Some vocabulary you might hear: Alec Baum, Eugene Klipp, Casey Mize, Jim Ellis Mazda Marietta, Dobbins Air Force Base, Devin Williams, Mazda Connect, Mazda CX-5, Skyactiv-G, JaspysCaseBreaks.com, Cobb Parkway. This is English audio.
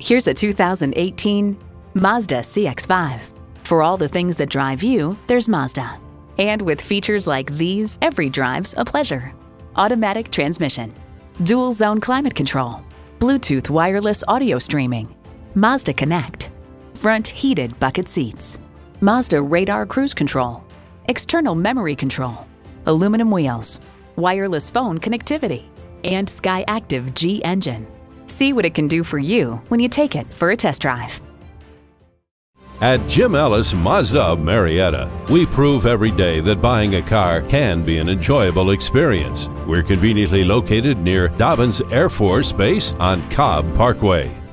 Here's a 2018 Mazda CX-5. For all the things that drive you, there's Mazda. And with features like these, every drive's a pleasure. Automatic transmission, dual zone climate control, Bluetooth wireless audio streaming, Mazda Connect, front heated bucket seats, Mazda radar cruise control, external memory control, aluminum wheels, wireless phone connectivity, and Skyactiv-G engine. See what it can do for you when you take it for a test drive. At Jim Ellis Mazda Marietta, we prove every day that buying a car can be an enjoyable experience. We're conveniently located near Dobbins Air Force Base on Cobb Parkway.